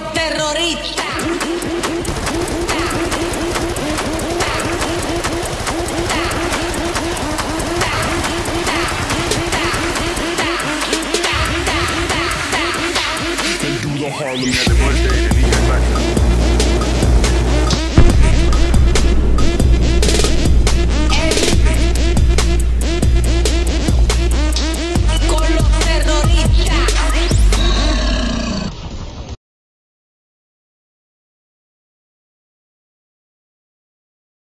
terrorista.